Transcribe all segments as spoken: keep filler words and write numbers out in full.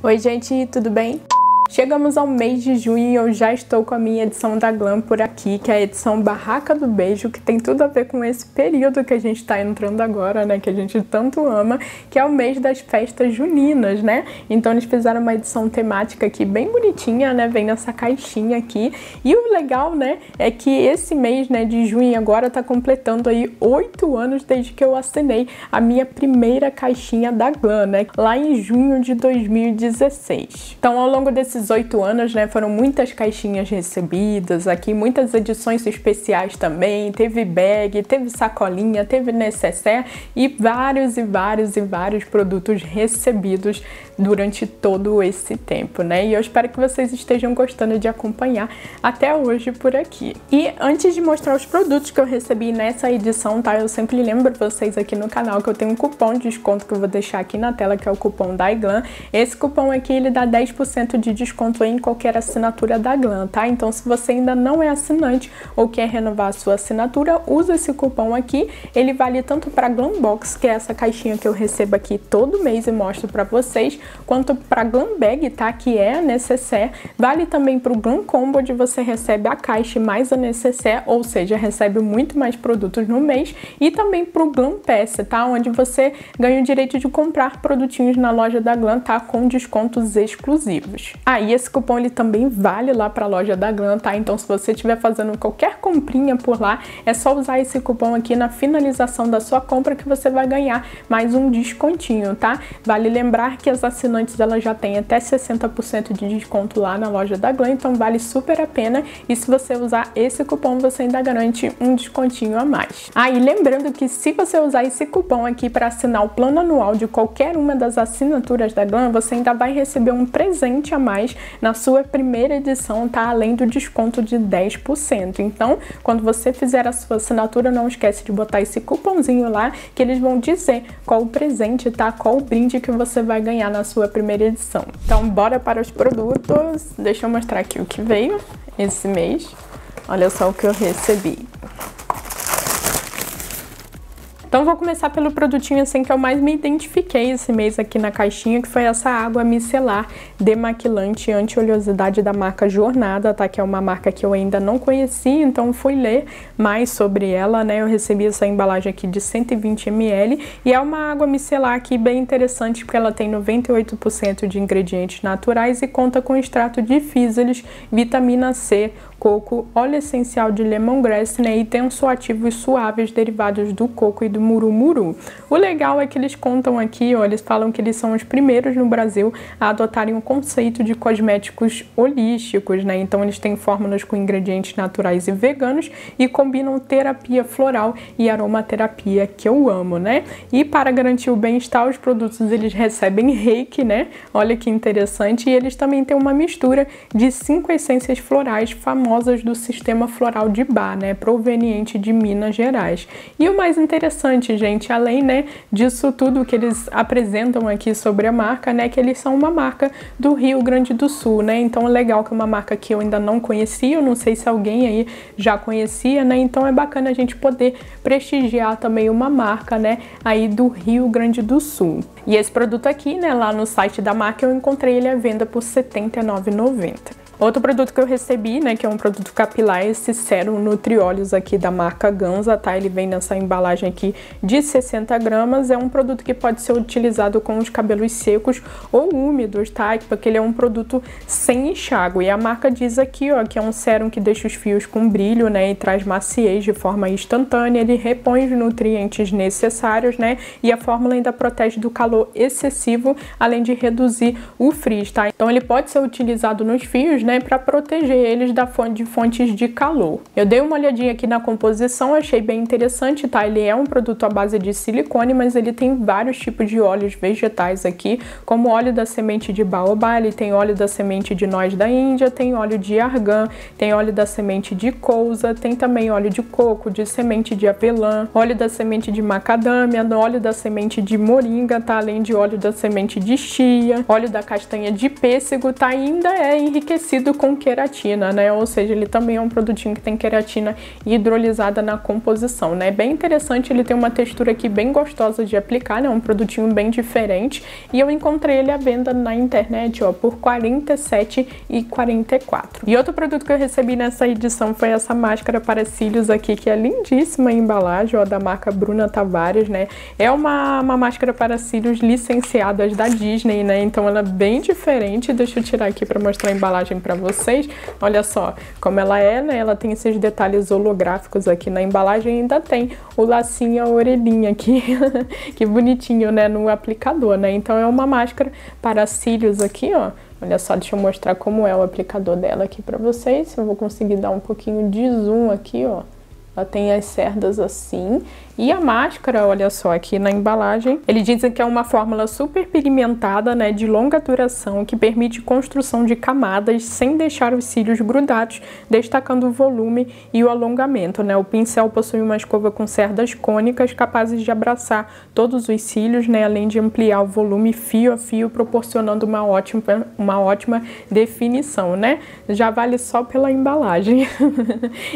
Oi gente, tudo bem? Chegamos ao mês de junho e eu já estou com a minha edição da Glam por aqui, que é a edição Barraca do Beijo, que tem tudo a ver com esse período que a gente está entrando agora, né, que a gente tanto ama, que é o mês das festas juninas, né? Então eles fizeram uma edição temática aqui bem bonitinha, né, vem nessa caixinha aqui. E o legal, né, é que esse mês, né, de junho agora tá completando aí oito anos desde que eu assinei a minha primeira caixinha da Glam, né, lá em junho de dois mil e dezesseis. Então, ao longo desses oito anos, né, foram muitas caixinhas recebidas aqui, muitas edições especiais também, teve bag, teve sacolinha, teve necessaire e vários e vários e vários produtos recebidos durante todo esse tempo, né, e eu espero que vocês estejam gostando de acompanhar até hoje por aqui. E antes de mostrar os produtos que eu recebi nessa edição, tá, eu sempre lembro vocês aqui no canal que eu tenho um cupom de desconto que eu vou deixar aqui na tela, que é o cupom DAIGLAM. Esse cupom aqui, ele dá dez por cento de desconto desconto em qualquer assinatura da Glam, tá? Então, se você ainda não é assinante ou quer renovar a sua assinatura, usa esse cupom aqui. Ele vale tanto para GLAMBOX, que é essa caixinha que eu recebo aqui todo mês e mostro para vocês, quanto para Glam Bag, tá? Que é a necessaire. Vale também para o Glam Combo, onde você recebe a caixa mais a necessaire, ou seja, recebe muito mais produtos no mês, e também para o Glam Pass, tá? Onde você ganha o direito de comprar produtinhos na loja da Glam, tá? Com descontos exclusivos. Ah, e esse cupom ele também vale lá para a loja da Glam, tá? Então, se você estiver fazendo qualquer comprinha por lá, é só usar esse cupom aqui na finalização da sua compra que você vai ganhar mais um descontinho, tá? Vale lembrar que as assinantes elas já têm até sessenta por cento de desconto lá na loja da Glam, então vale super a pena. E se você usar esse cupom, você ainda garante um descontinho a mais. Ah, e lembrando que se você usar esse cupom aqui para assinar o plano anual de qualquer uma das assinaturas da Glam, você ainda vai receber um presente a mais na sua primeira edição, tá? Além do desconto de dez por cento. Então, quando você fizer a sua assinatura, não esquece de botar esse cupomzinho lá, que eles vão dizer qual o presente, tá? Qual o brinde que você vai ganhar na sua primeira edição. Então, bora para os produtos. Deixa eu mostrar aqui o que veio esse mês. Olha só o que eu recebi. Então vou começar pelo produtinho assim que eu mais me identifiquei esse mês aqui na caixinha, que foi essa água micelar demaquilante anti-oleosidade da marca Jornada, tá? Que é uma marca que eu ainda não conheci, então fui ler mais sobre ela, né? Eu recebi essa embalagem aqui de cento e vinte mililitros e é uma água micelar aqui bem interessante porque ela tem noventa e oito por cento de ingredientes naturais e conta com extrato de Fizzles, vitamina C, coco, óleo essencial de lemongrass, né, e tem tensoativos suaves derivados do coco e do murumuru. O legal é que eles contam aqui, ó, eles falam que eles são os primeiros no Brasil a adotarem o conceito de cosméticos holísticos, né, então eles têm fórmulas com ingredientes naturais e veganos e combinam terapia floral e aromaterapia, que eu amo, né, e para garantir o bem-estar, os produtos eles recebem reiki, né, olha que interessante, e eles também têm uma mistura de cinco essências florais famosas do sistema floral de Bar, né, proveniente de Minas Gerais. E o mais interessante, gente, além, né, disso tudo que eles apresentam aqui sobre a marca, né, que eles são uma marca do Rio Grande do Sul, né, então é legal que é uma marca que eu ainda não conhecia, eu não sei se alguém aí já conhecia, né, então é bacana a gente poder prestigiar também uma marca, né, aí do Rio Grande do Sul. E esse produto aqui, né, lá no site da marca eu encontrei ele à venda por setenta e nove reais e noventa centavos. Outro produto que eu recebi, né, que é um produto capilar, esse sérum Nutrióleos aqui da marca Ganza, tá? Ele vem nessa embalagem aqui de sessenta gramas, é um produto que pode ser utilizado com os cabelos secos ou úmidos, tá? Porque ele é um produto sem enxágue e a marca diz aqui, ó, que é um sérum que deixa os fios com brilho, né, e traz maciez de forma instantânea, ele repõe os nutrientes necessários, né, e a fórmula ainda protege do calor excessivo, além de reduzir o frizz, tá? Então ele pode ser utilizado nos fios, né, Né, para proteger eles da fonte de fontes de calor. Eu dei uma olhadinha aqui na composição, achei bem interessante, tá? Ele é um produto à base de silicone, mas ele tem vários tipos de óleos vegetais aqui, como óleo da semente de baobá, ele tem óleo da semente de noz da Índia, tem óleo de argan, tem óleo da semente de couza, tem também óleo de coco, de semente de avelã, óleo da semente de macadâmia, óleo da semente de moringa, tá? Além de óleo da semente de chia, óleo da castanha de pêssego, tá? E ainda é enriquecido tecido com queratina, né? Ou seja, ele também é um produtinho que tem queratina hidrolisada na composição, né? Bem interessante, ele tem uma textura aqui bem gostosa de aplicar, né? Um produtinho bem diferente. E eu encontrei ele à venda na internet, ó, por quarenta e sete reais e quarenta e quatro centavos. E outro produto que eu recebi nessa edição foi essa máscara para cílios aqui, que é lindíssima a embalagem, ó, da marca Bruna Tavares, né? É uma, uma máscara para cílios licenciadas da Disney, né? Então ela é bem diferente. Deixa eu tirar aqui para mostrar a embalagem para vocês. Olha só como ela é, né? Ela tem esses detalhes holográficos aqui na embalagem e ainda tem o lacinho e a orelhinha aqui. Que bonitinho, né? No aplicador, né? Então é uma máscara para cílios aqui, ó. Olha só, deixa eu mostrar como é o aplicador dela aqui pra vocês. Eu vou conseguir dar um pouquinho de zoom aqui, ó. Ela tem as cerdas assim. E a máscara, olha só, aqui na embalagem, eles dizem que é uma fórmula super pigmentada, né, de longa duração, que permite construção de camadas sem deixar os cílios grudados, destacando o volume e o alongamento, né. O pincel possui uma escova com cerdas cônicas, capazes de abraçar todos os cílios, né, além de ampliar o volume fio a fio, proporcionando uma ótima, uma ótima definição, né. Já vale só pela embalagem.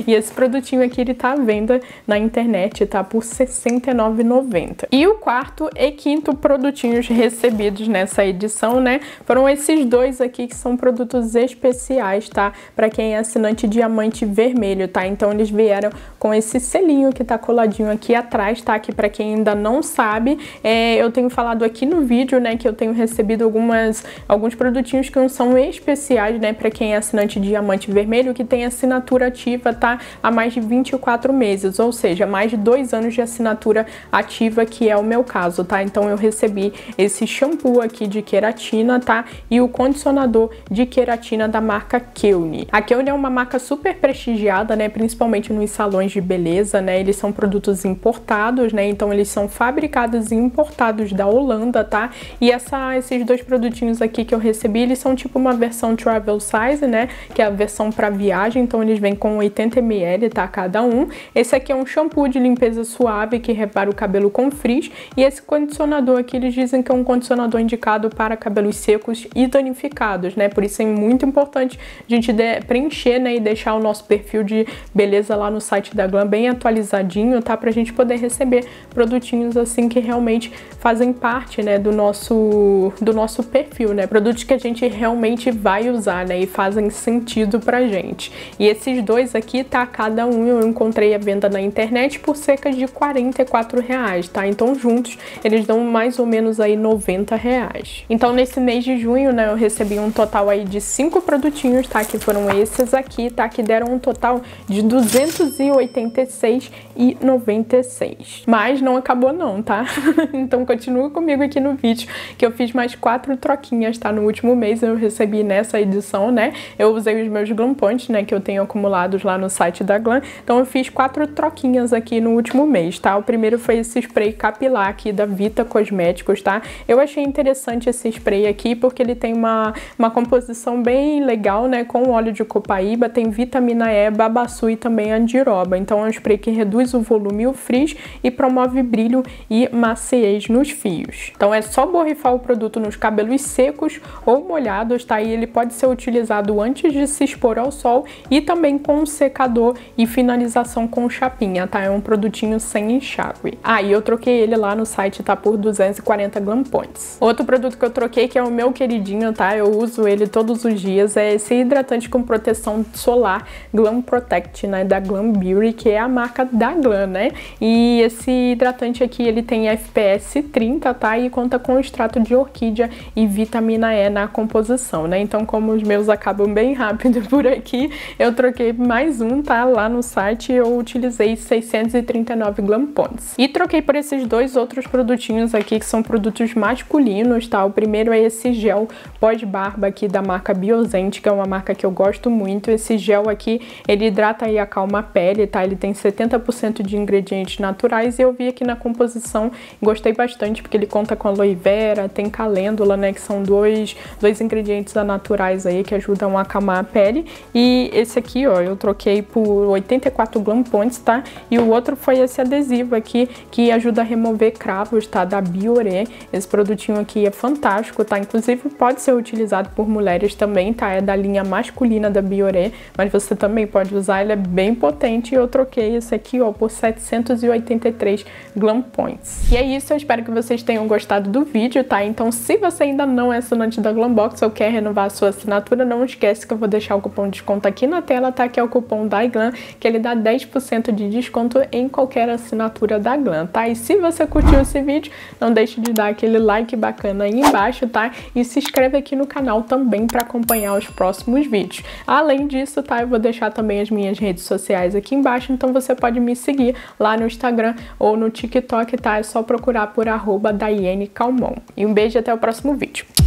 E esse produtinho aqui, ele tá à venda na internet, tá, por sessenta e nove reais e noventa centavos. E o quarto e quinto produtinhos recebidos nessa edição, né, foram esses dois aqui, que são produtos especiais, tá, pra quem é assinante diamante vermelho, tá. Então eles vieram com esse selinho que tá coladinho aqui atrás, tá, que pra quem ainda não sabe, é, eu tenho falado aqui no vídeo, né, que eu tenho recebido algumas, alguns produtinhos que não são especiais, né, pra quem é assinante diamante vermelho, que tem assinatura ativa, tá, há mais de vinte e quatro meses, ou seja, mais de dois anos de assinatura ativa, que é o meu caso, tá? Então eu recebi esse shampoo aqui de queratina, tá? E o condicionador de queratina da marca Keune. A Keune é uma marca super prestigiada, né? Principalmente nos salões de beleza, né? Eles são produtos importados, né? Então eles são fabricados e importados da Holanda, tá? E essa, esses dois produtinhos aqui que eu recebi, eles são tipo uma versão travel size, né? Que é a versão para viagem, então eles vêm com oitenta mililitros, tá? Cada um. Esse aqui é um shampoo de limpeza suave suave, que repara o cabelo com frizz, e esse condicionador aqui, eles dizem que é um condicionador indicado para cabelos secos e danificados, né? Por isso é muito importante a gente preencher, né, e deixar o nosso perfil de beleza lá no site da Glam bem atualizadinho, tá? Pra gente poder receber produtinhos assim que realmente fazem parte, né, do nosso, do nosso perfil, né? Produtos que a gente realmente vai usar, né, e fazem sentido pra gente. E esses dois aqui, tá? Cada um eu encontrei à venda na internet por cerca de quarenta e quatro reais, tá? Então juntos eles dão mais ou menos aí noventa reais. Então nesse mês de junho, né, eu recebi um total aí de cinco produtinhos, tá? Que foram esses aqui, tá? Que deram um total de duzentos e oitenta e seis reais e noventa e seis centavos. Mas não acabou não, tá? Então continua comigo aqui no vídeo, que eu fiz mais quatro troquinhas, tá? No último mês eu recebi nessa edição, né? Eu usei os meus Glam Points, né? Que eu tenho acumulados lá no site da Glam. Então eu fiz quatro troquinhas aqui no último mês, tá? O primeiro foi esse spray capilar aqui da Vita Cosméticos, tá? Eu achei interessante esse spray aqui porque ele tem uma, uma composição bem legal, né? Com óleo de copaíba, tem vitamina E, babaçu e também andiroba. Então é um spray que reduz o volume e o frizz e promove brilho e maciez nos fios. Então é só borrifar o produto nos cabelos secos ou molhados, tá? E ele pode ser utilizado antes de se expor ao sol e também com um secador e finalização com chapinha, tá? É um produtinho sem enxágue. Ah, e eu troquei ele lá no site, tá? Por duzentos e quarenta Glam Points. Outro produto que eu troquei, que é o meu queridinho, tá? Eu uso ele todos os dias, é esse hidratante com proteção solar Glam Protect, né? Da Glam Beauty, que é a marca da Glam, né? E esse hidratante aqui, ele tem F P S trinta, tá? E conta com extrato de orquídea e vitamina E na composição, né? Então, como os meus acabam bem rápido por aqui, eu troquei mais um, tá? Lá no site eu utilizei seiscentos e trinta e nove Glam Points. E troquei por esses dois outros produtinhos aqui, que são produtos masculinos, tá? O primeiro é esse gel pós-barba aqui da marca Biosêntica, é uma marca que eu gosto muito. Esse gel aqui, ele hidrata e acalma a pele, tá? Ele tem setenta por cento de ingredientes naturais e eu vi aqui na composição, gostei bastante, porque ele conta com aloe vera, tem calêndula, né? Que são dois, dois ingredientes naturais aí que ajudam a acalmar a pele. E esse aqui, ó, eu troquei por oitenta e quatro Glam Points, tá? E o outro foi esse adesivo aqui que ajuda a remover cravos, tá? Da Bioré. Esse produtinho aqui é fantástico, tá? Inclusive pode ser utilizado por mulheres também, tá? É da linha masculina da Bioré, mas você também pode usar, ele é bem potente. E eu troquei esse aqui, ó, por setecentos e oitenta e três Glam Points. E é isso, eu espero que vocês tenham gostado do vídeo, tá? Então se você ainda não é assinante da Glambox ou quer renovar a sua assinatura, não esquece que eu vou deixar o cupom de desconto aqui na tela, tá? Que é o cupom DAIGLAM, que ele dá dez por cento de desconto em qualquer assinatura da Glam, tá? E se você curtiu esse vídeo, não deixe de dar aquele like bacana aí embaixo, tá? E se inscreve aqui no canal também para acompanhar os próximos vídeos. Além disso, tá? Eu vou deixar também as minhas redes sociais aqui embaixo, então você pode me seguir lá no Instagram ou no TikTok, tá? É só procurar por arroba daiane calmon. E um beijo e até o próximo vídeo.